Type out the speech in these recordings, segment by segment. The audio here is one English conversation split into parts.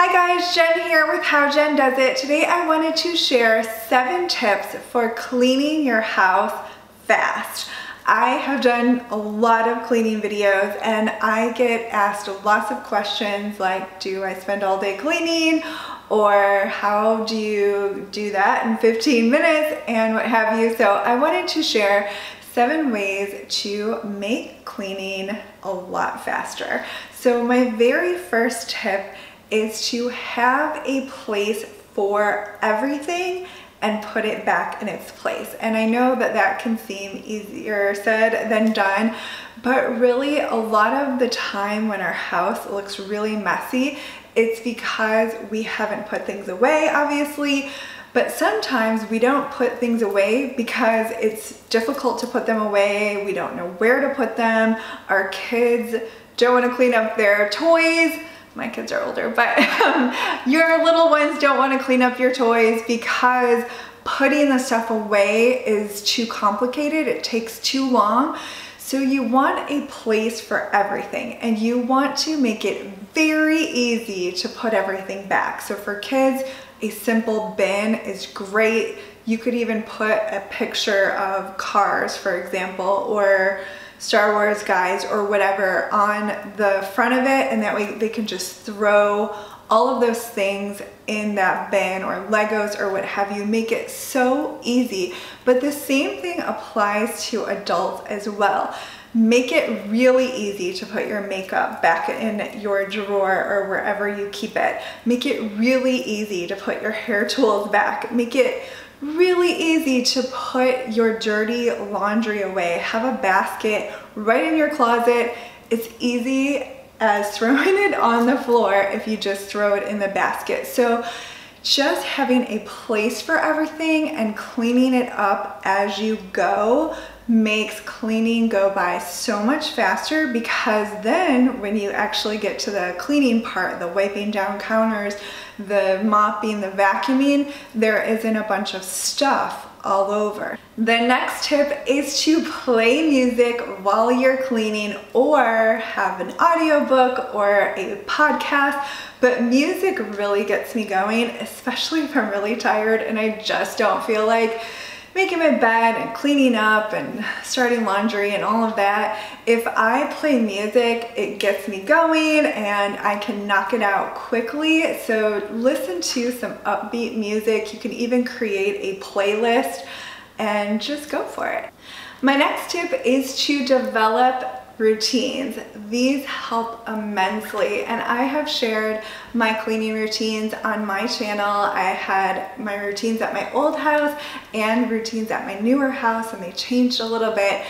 Hi guys, Jen here with How Jen Does It. Today I wanted to share 7 tips for cleaning your house fast. I have done a lot of cleaning videos and I get asked lots of questions like, do I spend all day cleaning? Or how do you do that in 15 minutes and what have you? So I wanted to share 7 ways to make cleaning a lot faster. So my very first tip is to have a place for everything and put it back in its place. And I know that that can seem easier said than done, but really a lot of the time when our house looks really messy, it's because we haven't put things away, obviously, but sometimes we don't put things away because it's difficult to put them away, we don't know where to put them, our kids don't want to clean up their toys. My kids are older, but your little ones don't want to clean up your toys because putting the stuff away is too complicated. It takes too long. So you want a place for everything and you want to make it very easy to put everything back. So for kids, a simple bin is great. You could even put a picture of Cars, for example, or Star Wars guys or whatever on the front of it, and that way they can just throw all of those things in that bin, or Legos or what have you. Make it so easy. But the same thing applies to adults as well. Make it really easy to put your makeup back in your drawer or wherever you keep it. Make it really easy to put your hair tools back. Make it really easy to put your dirty laundry away. Have a basket right in your closet. It's easy as throwing it on the floor if you just throw it in the basket. So just having a place for everything and cleaning it up as you go makes cleaning go by so much faster, because then when you actually get to the cleaning part, the wiping down counters, the mopping, the vacuuming, there isn't a bunch of stuff all over. The next tip is to play music while you're cleaning, or have an audiobook or a podcast. But music really gets me going, especially if I'm really tired and I just don't feel like making my bed and cleaning up and starting laundry and all of that. If I play music, it gets me going and I can knock it out quickly. So listen to some upbeat music. You can even create a playlist and just go for it. My next tip is to develop routines. These help immensely, and I have shared my cleaning routines on my channel. I had my routines at my old house and routines at my newer house, and they changed a little bit,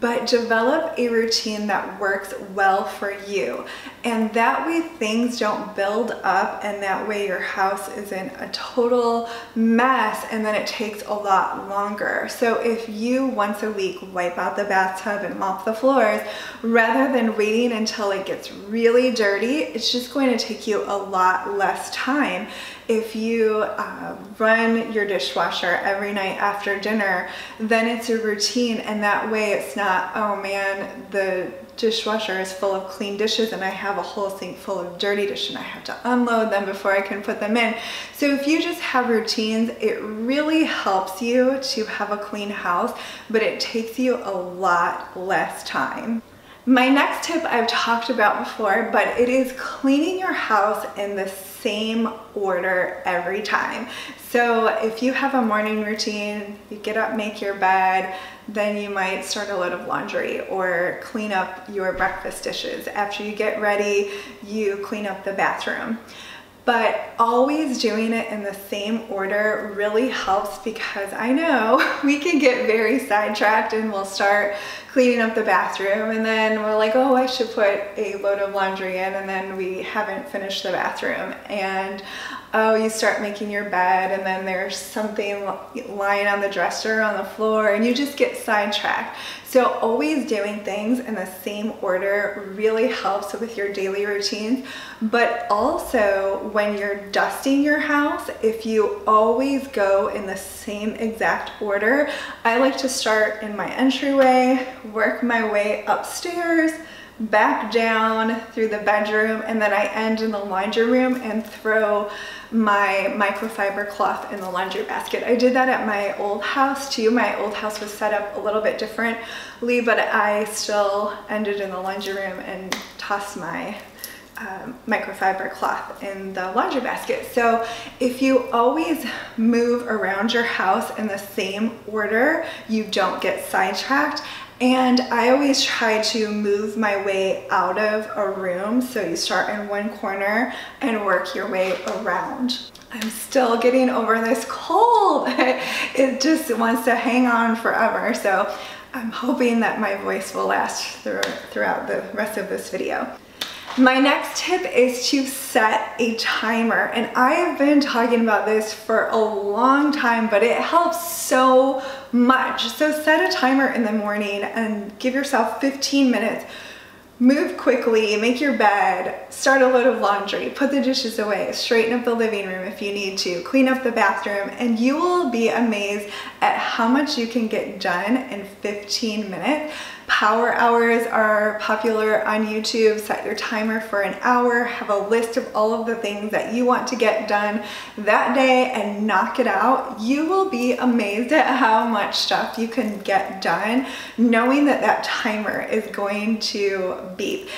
but develop a routine that works well for you, and that way things don't build up, and that way your house isn't a total mess and then it takes a lot longer. So if you once a week wipe out the bathtub and mop the floors, rather than waiting until it gets really dirty, it's just going to take you a lot less time. If you run your dishwasher every night after dinner, then it's a routine, and that way it's not, oh man, the dishwasher is full of clean dishes and I have a whole sink full of dirty dishes and I have to unload them before I can put them in. So if you just have routines, it really helps you to have a clean house, but it takes you a lot less time. My next tip I've talked about before, but it is cleaning your house in the same order every time. So if you have a morning routine, you get up, make your bed, then you might start a load of laundry or clean up your breakfast dishes. After you get ready, you clean up the bathroom. But always doing it in the same order really helps, because I know we can get very sidetracked and we'll start cleaning up the bathroom and then we're like, oh, I should put a load of laundry in, and then we haven't finished the bathroom. And oh, you start making your bed and then there's something lying on the dresser on the floor and you just get sidetracked. So always doing things in the same order really helps with your daily routines. But also when you're dusting your house, if you always go in the same exact order, I like to start in my entryway, work my way upstairs, back down through the bedroom, and then I end in the laundry room and throw my microfiber cloth in the laundry basket. I did that at my old house too. My old house was set up a little bit differently, but I still ended in the laundry room and tossed my microfiber cloth in the laundry basket. So if you always move around your house in the same order, you don't get sidetracked. And I always try to move my way out of a room, so you start in one corner and work your way around. I'm still getting over this cold. It just wants to hang on forever, so I'm hoping that my voice will last throughout the rest of this video. My next tip is to set a timer, and I have been talking about this for a long time, but it helps so much. So set a timer in the morning and give yourself 15 minutes. Move quickly, make your bed, start a load of laundry, put the dishes away, straighten up the living room if you need to, clean up the bathroom, and you will be amazed at how much you can get done in 15 minutes. Power hours are popular on YouTube. Set your timer for an hour, have a list of all of the things that you want to get done that day and knock it out. You will be amazed at how much stuff you can get done knowing that that timer is going to beep.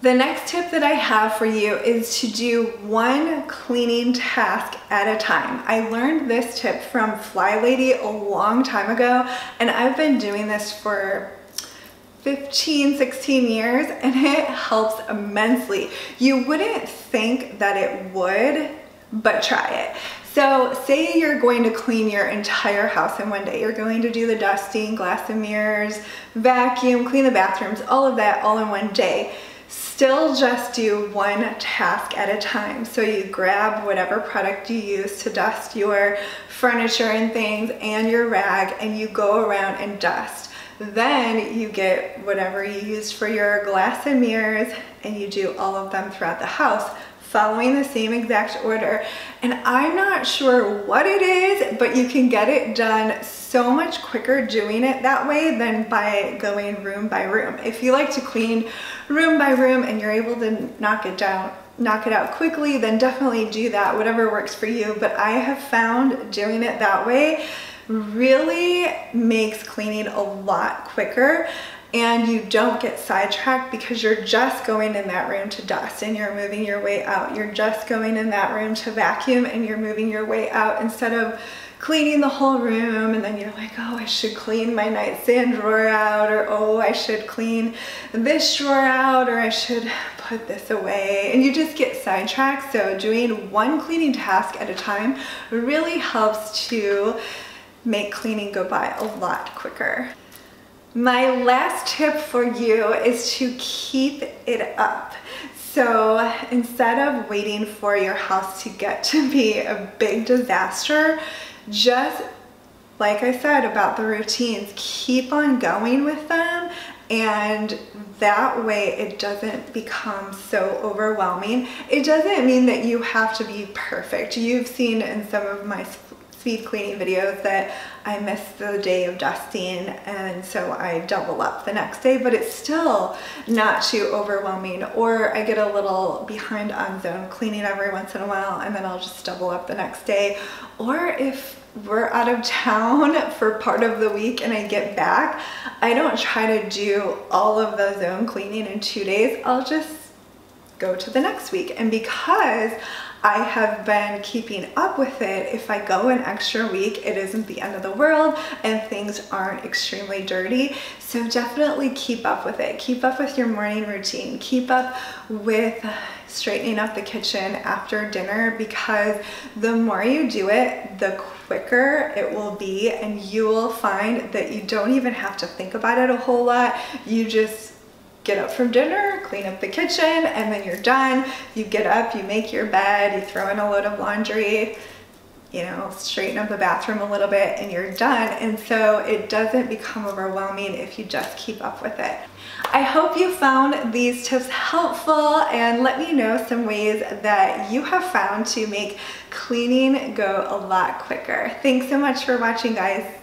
The next tip that I have for you is to do one cleaning task at a time. I learned this tip from Fly Lady a long time ago, and I've been doing this for 15-16 years, and it helps immensely. You wouldn't think that it would, but try it. So say you're going to clean your entire house in one day. You're going to do the dusting, glass and mirrors, vacuum, clean the bathrooms, all of that all in one day. Still just do one task at a time. So you grab whatever product you use to dust your furniture and things and your rag, and you go around and dust. Then you get whatever you used for your glass and mirrors, and you do all of them throughout the house, following the same exact order. And I'm not sure what it is, but you can get it done so much quicker doing it that way than by going room by room. If you like to clean room by room and you're able to knock it out quickly, then definitely do that, whatever works for you. But I have found doing it that way really makes cleaning a lot quicker, and you don't get sidetracked because you're just going in that room to dust and you're moving your way out. You're just going in that room to vacuum and you're moving your way out, instead of cleaning the whole room and then you're like, oh, I should clean my nightstand drawer out, or oh, I should clean this drawer out, or I should put this away, and you just get sidetracked. So doing one cleaning task at a time really helps to make cleaning go by a lot quicker. My last tip for you is to keep it up. So instead of waiting for your house to get to be a big disaster, just like I said about the routines, keep on going with them, and that way it doesn't become so overwhelming. It doesn't mean that you have to be perfect. You've seen in some of my speed cleaning videos that I miss the day of dusting, and so I double up the next day, but it's still not too overwhelming. Or I get a little behind on zone cleaning every once in a while, and then I'll just double up the next day. Or if we're out of town for part of the week and I get back, I don't try to do all of the zone cleaning in 2 days. I'll just go to the next week. And because I have been keeping up with it, if I go an extra week, it isn't the end of the world and things aren't extremely dirty. So definitely keep up with it. Keep up with your morning routine. Keep up with straightening up the kitchen after dinner, because the more you do it, the quicker it will be, and you will find that you don't even have to think about it a whole lot. You just get up from dinner, clean up the kitchen, and then you're done. You get up, you make your bed, you throw in a load of laundry, you know, straighten up the bathroom a little bit, and you're done. And so it doesn't become overwhelming if you just keep up with it. I hope you found these tips helpful, and let me know some ways that you have found to make cleaning go a lot quicker. Thanks so much for watching, guys.